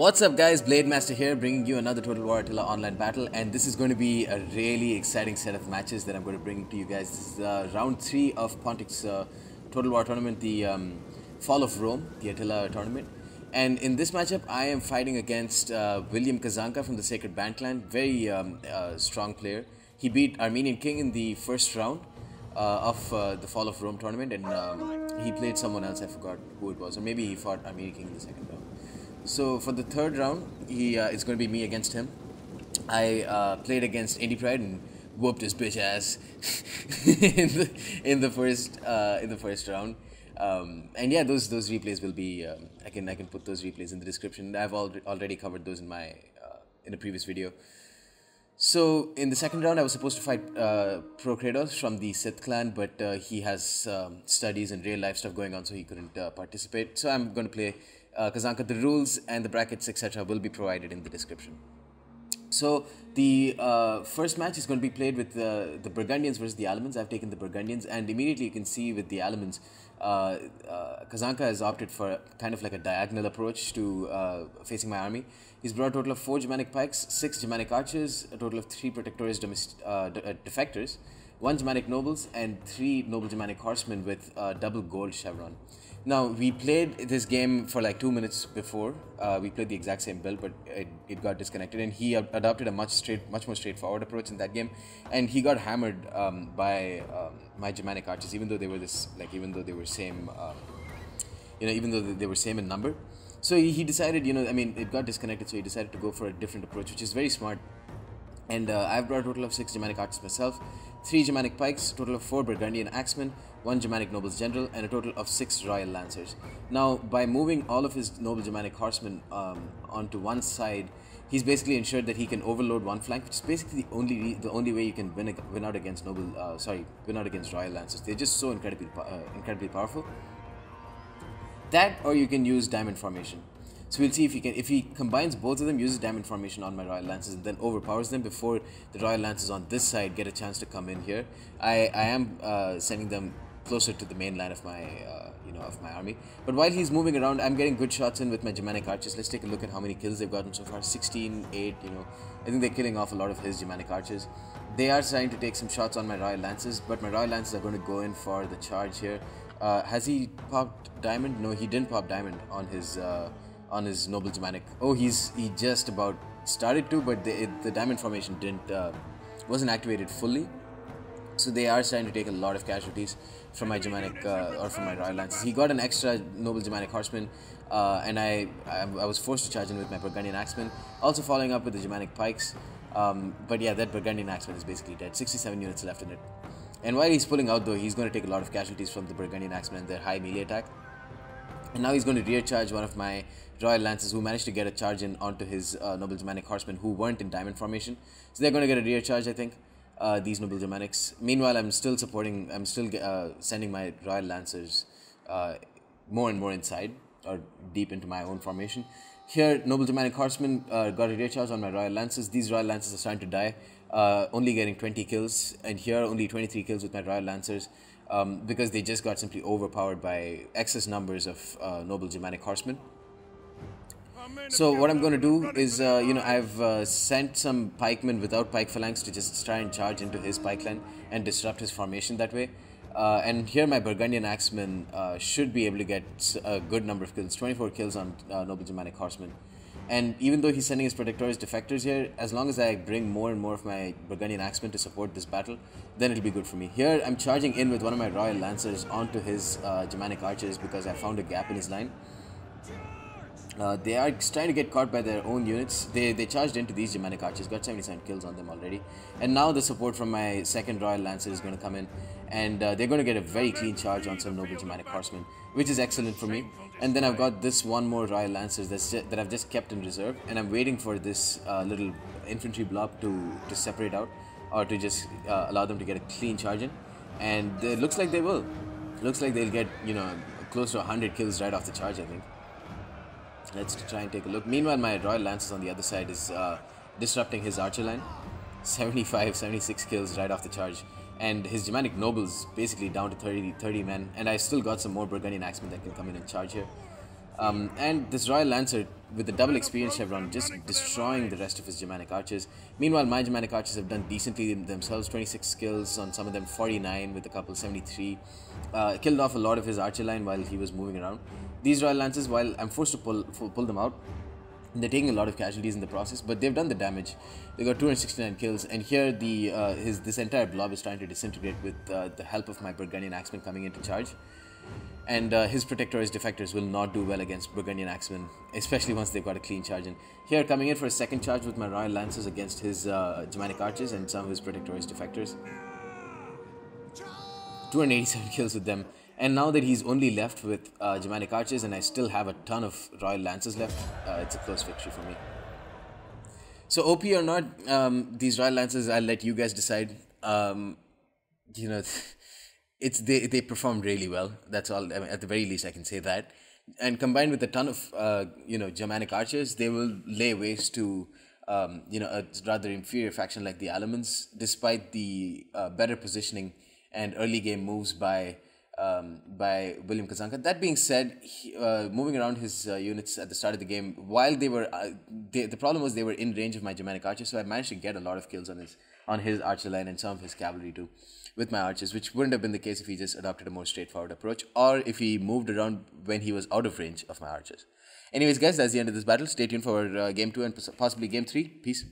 What's up guys, Blademaster here, bringing you another Total War Attila online battle, and this is going to be a really exciting set of matches that I'm going to bring to you guys. This is round 3 of Pontic's Total War tournament, the Fall of Rome, the Attila tournament. And in this matchup, I am fighting against William Kazanka from the Sacred Band Clan, very strong player. He beat Armenian King in the first round of the Fall of Rome tournament, and he played someone else, I forgot who it was, or maybe he fought Armenian King in the second round. So for the third round, it's going to be me against him. I played against Indy Pride and whooped his bitch ass in the first round. And yeah, those replays will be I can put those replays in the description. I've already covered those in my in a previous video. So in the second round, I was supposed to fight Procratos from the Sith clan, but he has studies and real life stuff going on, so he couldn't participate. So I'm going to play Kazanka. The rules and the brackets, etc. will be provided in the description. So the first match is going to be played with the Burgundians versus the Alamans. I've taken the Burgundians, and immediately you can see with the Alamans, Kazanka has opted for kind of like a diagonal approach to facing my army. He's brought a total of 4 Germanic pikes, 6 Germanic archers, a total of 3 protectores defectors, 1 Germanic nobles, and 3 noble Germanic horsemen with a double gold chevron. Now, we played this game for like 2 minutes before. We played the exact same build, but it got disconnected, and he adopted a much more straightforward approach in that game, and he got hammered by my Germanic archers, even though they were same in number. So he decided, it got disconnected, so he decided to go for a different approach, which is very smart. And I've brought a total of 6 Germanic archers myself, 3 Germanic pikes, a total of 4 Burgundian axemen, 1 Germanic nobles general, and a total of 6 royal lancers. Now, by moving all of his noble Germanic horsemen onto one side, he's basically ensured that he can overload one flank, which is basically the only way you can win out against royal lancers. They're just so incredibly powerful. That, or you can use diamond formation. So we'll see if he combines both of them, uses diamond formation on my royal lances, and then overpowers them before the royal lances on this side get a chance to come in here. I am sending them closer to the main line of my of my army. But while he's moving around, I'm getting good shots in with my Germanic archers. Let's take a look at how many kills they've gotten so far. 16, 8. I think they're killing off a lot of his Germanic archers. They are starting to take some shots on my royal lances, but my royal lances are going to go in for the charge here. Has he popped diamond? No, he didn't pop diamond on his. On his noble Germanic. Oh, he just about started to, but the diamond formation wasn't activated fully, so they are starting to take a lot of casualties from my Germanic from my royal lances. He got an extra noble Germanic horseman, and I was forced to charge in with my Burgundian axemen, also following up with the Germanic pikes. But yeah, that Burgundian axeman is basically dead. 67 units left in it, and while he's pulling out, though, he's going to take a lot of casualties from the Burgundian axemen and their high melee attack. And now he's going to rear charge one of my royal lances, who managed to get a charge in onto his noble Germanic horsemen, who weren't in diamond formation. So they're going to get a rear charge, I think, these noble Germanics. Meanwhile, I'm still sending my royal lancers more and more inside, or deep into my own formation. Here, noble Germanic horsemen got a rear charge on my royal lances. These royal lances are starting to die, only getting 20 kills, and here only 23 kills with my royal lancers. Because they just got simply overpowered by excess numbers of noble Germanic horsemen. So what I'm going to do is, I've sent some pikemen without pike phalanx to just try and charge into his pike line and disrupt his formation that way. And here my Burgundian axemen should be able to get a good number of kills, 24 kills on noble Germanic horsemen. And even though he's sending his protectors defectors here, as long as I bring more and more of my Burgundian axemen to support this battle, then it'll be good for me. Here, I'm charging in with one of my royal lancers onto his Germanic archers because I found a gap in his line. They are trying to get caught by their own units. They charged into these Germanic archers, got 77 kills on them already. And now the support from my second royal lancer is going to come in, and they're going to get a very clean charge on some noble Germanic horsemen, which is excellent for me. And then I've got this one more royal lancers that I've just kept in reserve, and I'm waiting for this little infantry blob to separate out, or to just allow them to get a clean charge in. And it looks like they will. Looks like they'll get close to 100 kills right off the charge, I think. Let's try and take a look. Meanwhile, my royal lancers on the other side is disrupting his archer line. 75, 76 kills right off the charge. And his Germanic nobles basically down to 30 men. And I still got some more Burgundian axemen that can come in and charge here. and this royal lancer with the double experience chevron just destroying the rest of his Germanic archers. Meanwhile, my Germanic archers have done decently themselves, 26 kills on some of them, 49 with a couple, 73. Killed off a lot of his archer line while he was moving around. These royal lancers, while I'm forced to pull them out, they're taking a lot of casualties in the process, but they've done the damage. They got 269 kills, and here the this entire blob is trying to disintegrate with the help of my Burgundian axemen coming into charge. And his protector's defectors will not do well against Burgundian axemen, especially once they've got a clean charge in. Here, coming in for a second charge with my royal lancers against his Germanic archers and some of his protector's defectors. 287 kills with them. And now that he's only left with Germanic archers and I still have a ton of royal lancers left, it's a close victory for me. So OP or not, these royal lancers, I'll let you guys decide. You know, they performed really well. That's all. I mean, at the very least, I can say that. And combined with a ton of you know, Germanic archers, they will lay waste to you know, a rather inferior faction like the Alamans, despite the better positioning and early game moves by William Kazanka. That being said, he, moving around his units at the start of the game, while they were, the problem was they were in range of my Germanic archers, so I managed to get a lot of kills on his archer line and some of his cavalry too, with my archers, which wouldn't have been the case if he just adopted a more straightforward approach, or if he moved around when he was out of range of my archers. Anyways, guys, that's the end of this battle. Stay tuned for game 2 and possibly game 3. Peace.